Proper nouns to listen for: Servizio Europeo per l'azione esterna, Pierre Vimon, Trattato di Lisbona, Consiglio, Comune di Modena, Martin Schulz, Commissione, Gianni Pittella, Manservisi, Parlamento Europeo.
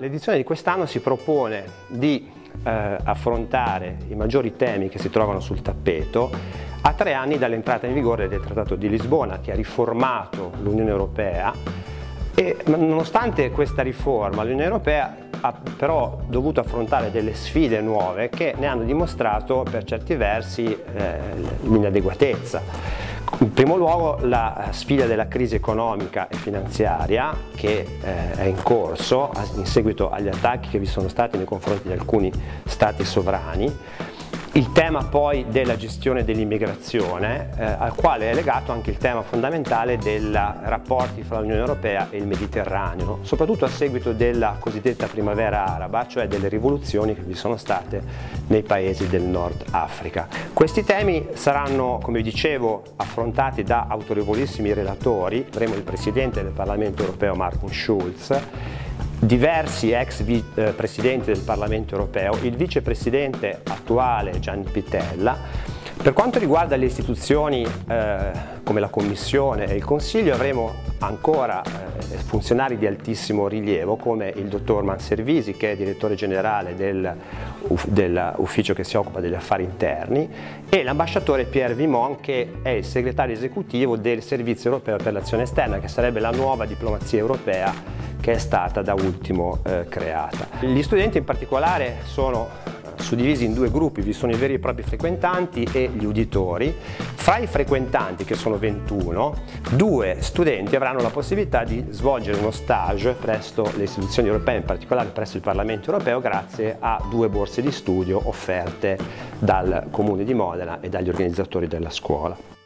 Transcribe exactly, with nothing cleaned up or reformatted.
L'edizione di quest'anno si propone di eh, affrontare i maggiori temi che si trovano sul tappeto a tre anni dall'entrata in vigore del Trattato di Lisbona, che ha riformato l'Unione Europea, e nonostante questa riforma l'Unione Europea ha però dovuto affrontare delle sfide nuove che ne hanno dimostrato per certi versi eh, l'inadeguatezza. In primo luogo la sfida della crisi economica e finanziaria che eh, è in corso in seguito agli attacchi che vi sono stati nei confronti di alcuni stati sovrani, il tema poi della gestione dell'immigrazione eh, al quale è legato anche il tema fondamentale dei rapporti fra l'Unione Europea e il Mediterraneo, soprattutto a seguito della cosiddetta primavera araba, cioè delle rivoluzioni che vi sono state nei paesi del Nord Africa. Questi temi saranno, come vi dicevo, affrontati da autorevolissimi relatori. Avremo il Presidente del Parlamento Europeo Martin Schulz, diversi ex eh, presidenti del Parlamento Europeo, il vicepresidente attuale Gianni Pittella. Per quanto riguarda le istituzioni eh, come la Commissione e il Consiglio avremo ancora eh, funzionari di altissimo rilievo come il dottor Manservisi, che è direttore generale del, uf, dell'ufficio che si occupa degli affari interni, e l'ambasciatore Pierre Vimon, che è il segretario esecutivo del Servizio Europeo per l'azione esterna, che sarebbe la nuova diplomazia europea che è stata da ultimo eh, creata. Gli studenti in particolare sono suddivisi in due gruppi: vi sono i veri e propri frequentanti e gli uditori. Fra i frequentanti, che sono ventuno, due studenti avranno la possibilità di svolgere uno stage presso le istituzioni europee, in particolare presso il Parlamento Europeo, grazie a due borse di studio offerte dal Comune di Modena e dagli organizzatori della scuola.